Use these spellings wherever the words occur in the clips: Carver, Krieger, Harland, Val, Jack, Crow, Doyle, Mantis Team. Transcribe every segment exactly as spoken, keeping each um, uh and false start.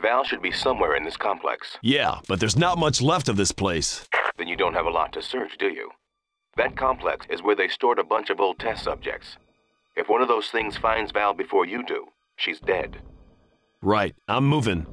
Val should be somewhere in this complex. Yeah, but there's not much left of this place. Then you don't have a lot to search, do you? That complex is where they stored a bunch of old test subjects. If one of those things finds Val before you do, she's dead. Right, I'm moving.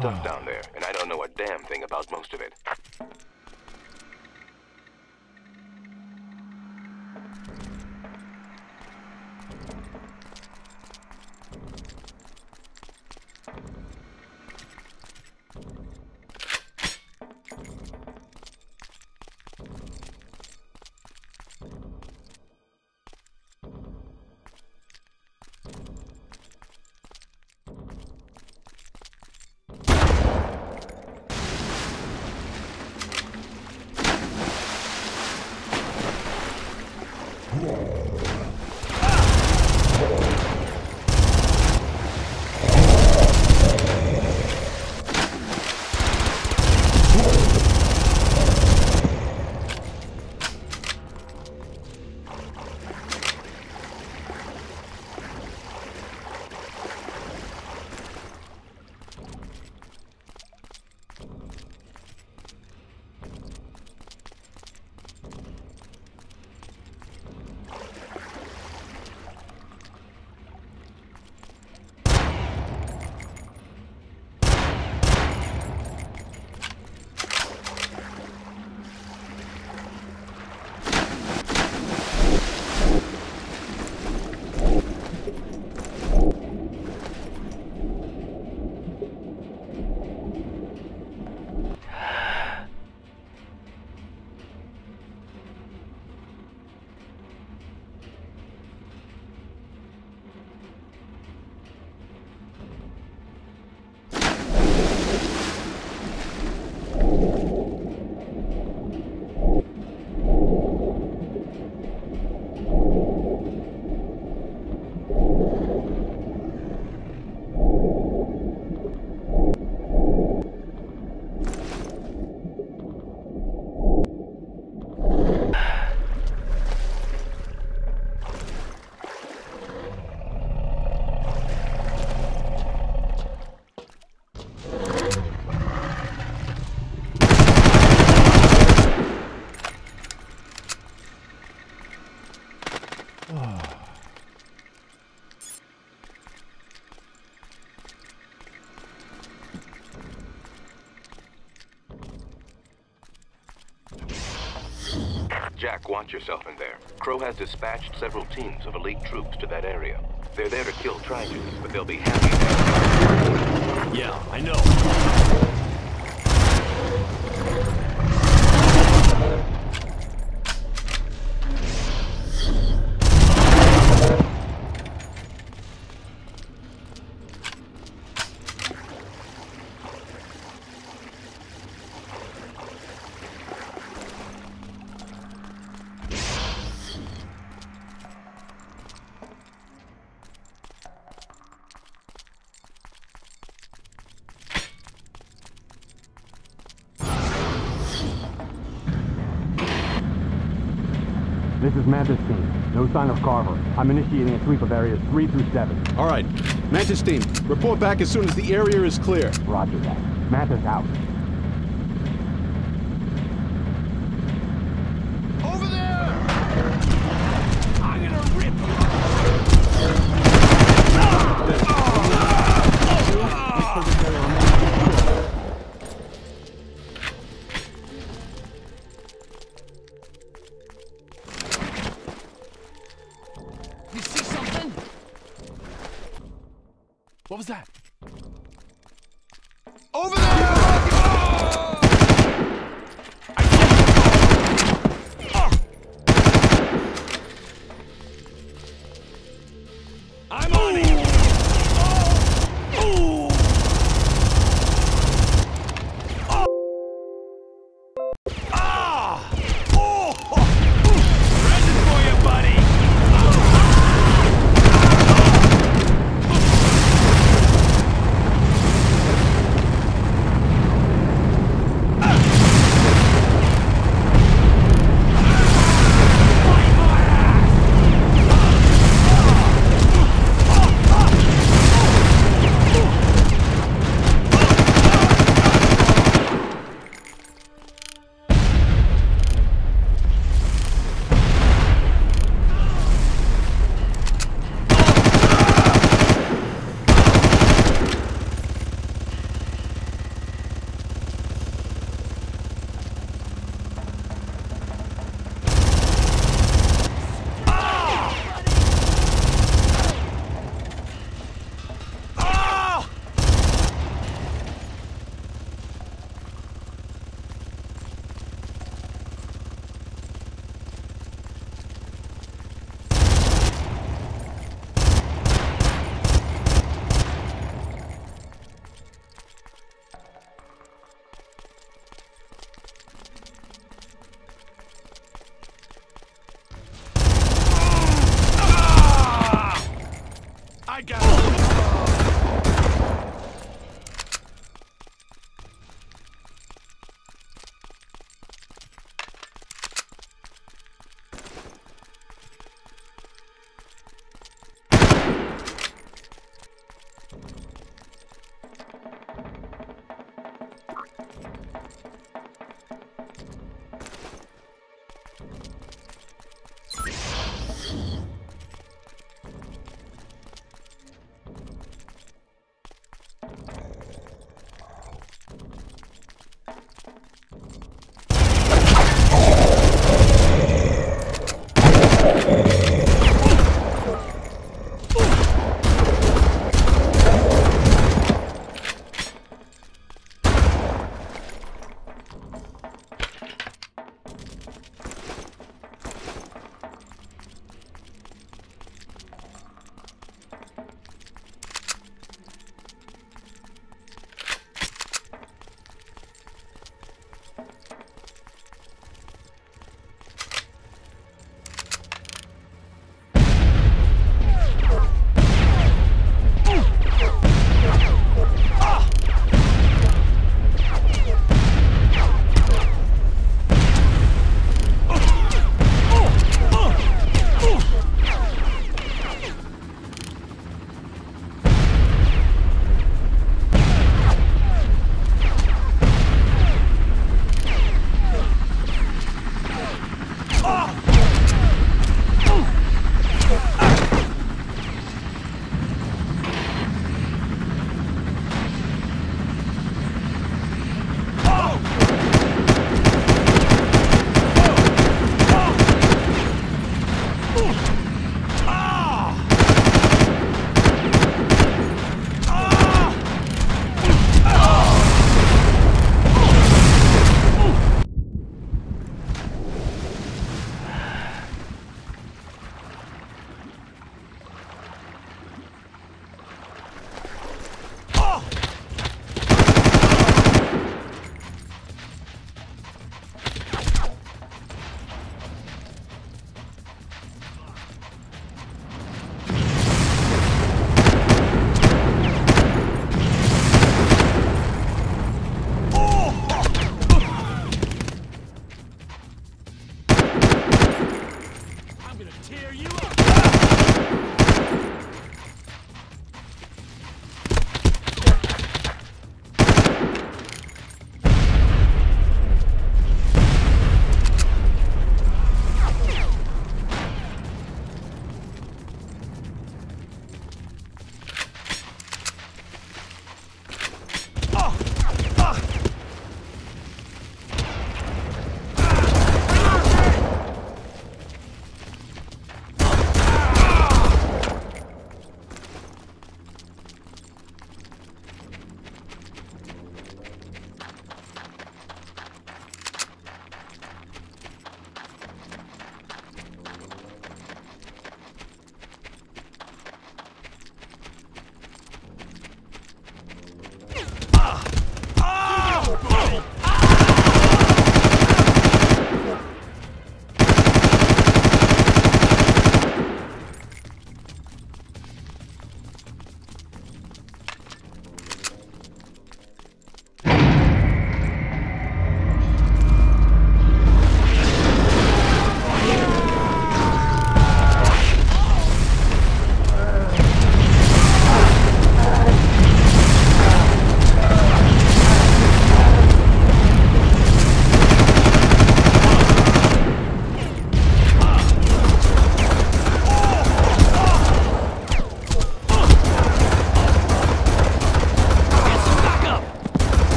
Stuff down there, and I don't know a damn thing about most of it. Jack, watch yourself in there. Crow has dispatched several teams of elite troops to that area. They're there to kill tribunes, but they'll be happy. Yeah, I know. This is Mantis Team. No sign of Carver. I'm initiating a sweep of areas three through seven. All right. Mantis Team, report back as soon as the area is clear. Roger that. Mantis out. What was that? Over there! Oh! I can't. Oh! I'm on it! Oh! Oh! Ah! Oh! Present for you, buddy!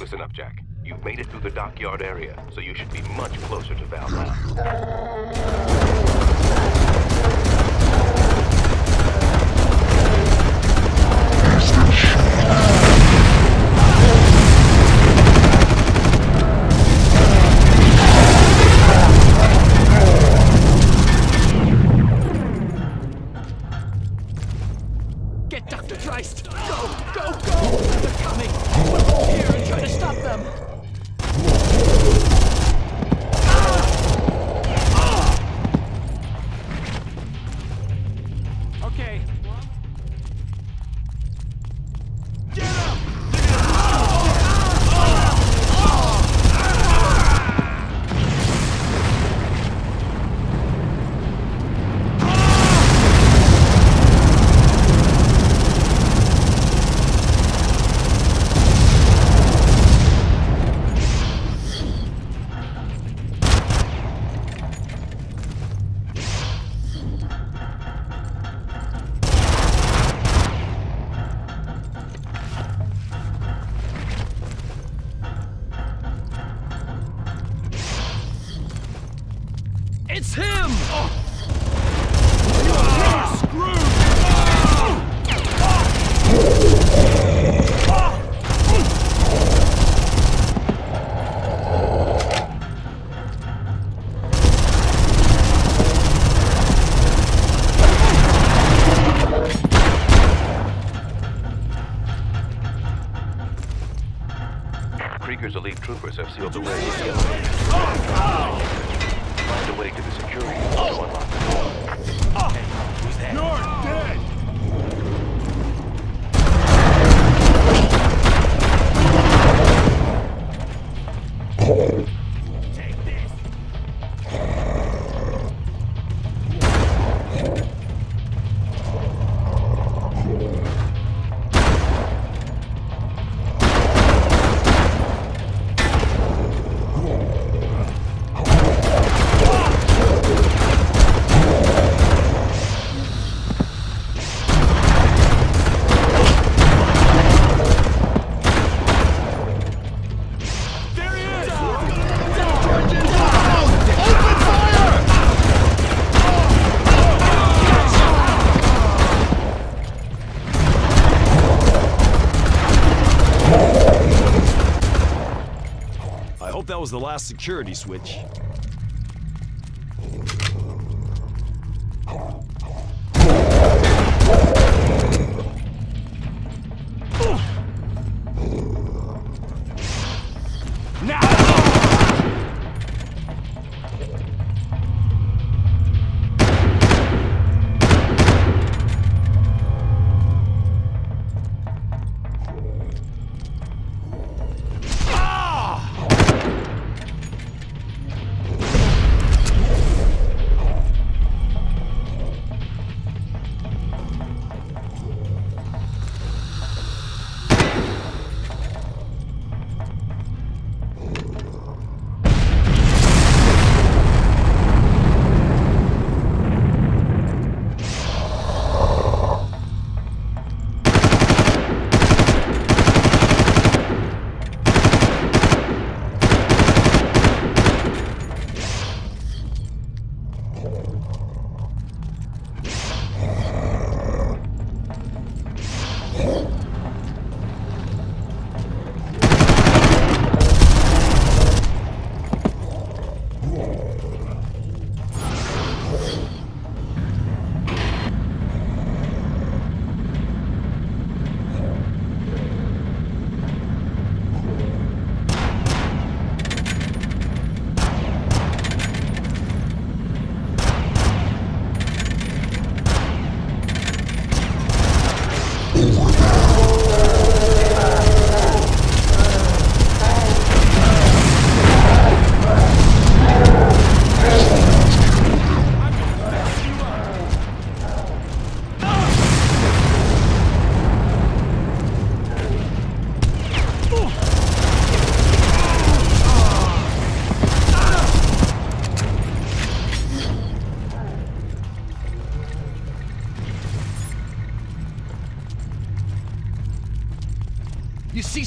Listen up, Jack. You've made it through the dockyard area, so you should be much closer to Val now. Krieger's elite troopers have sealed the way. Find a way to the security to unlock the door. Who's that? You're dead! That was the last security switch.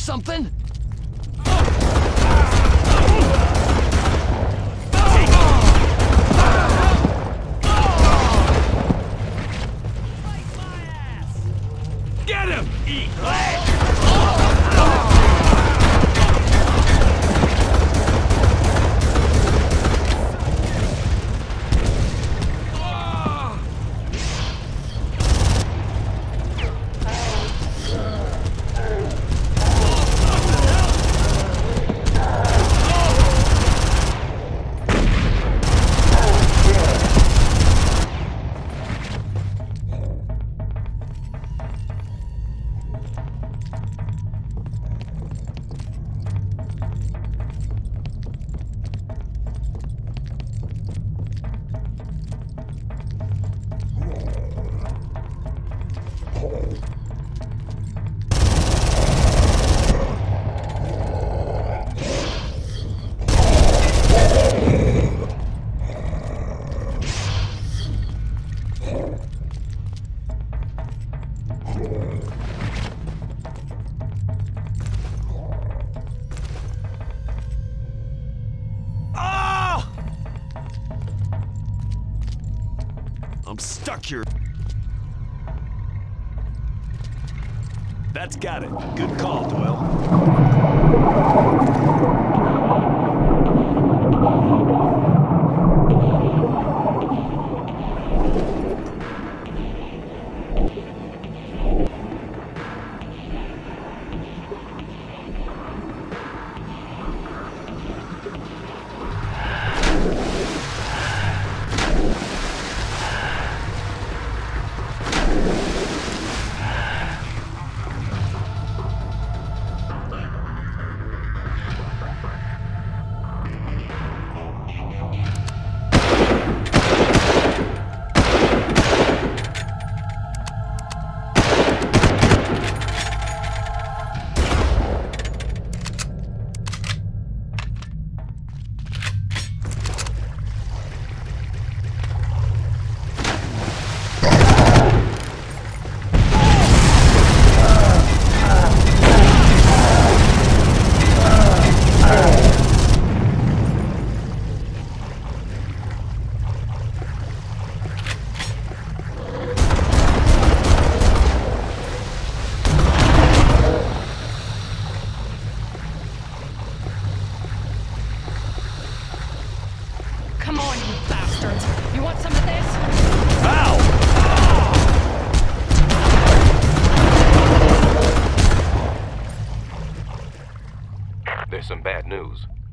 Something? Oh. I'm stuck here. That's got it. Good call, Doyle.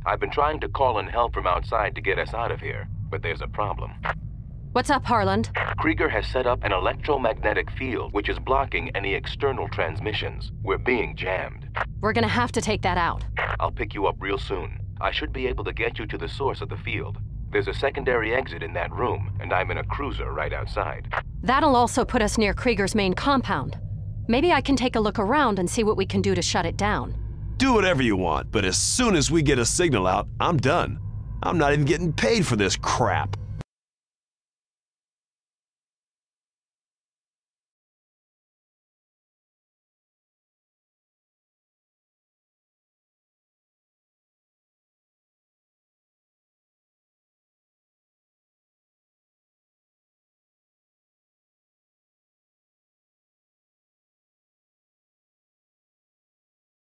I've been trying to call in help from outside to get us out of here, but there's a problem. What's up, Harland? Krieger has set up an electromagnetic field which is blocking any external transmissions. We're being jammed. We're gonna have to take that out. I'll pick you up real soon. I should be able to get you to the source of the field. There's a secondary exit in that room, and I'm in a cruiser right outside. That'll also put us near Krieger's main compound. Maybe I can take a look around and see what we can do to shut it down. Do whatever you want, but as soon as we get a signal out, I'm done. I'm not even getting paid for this crap.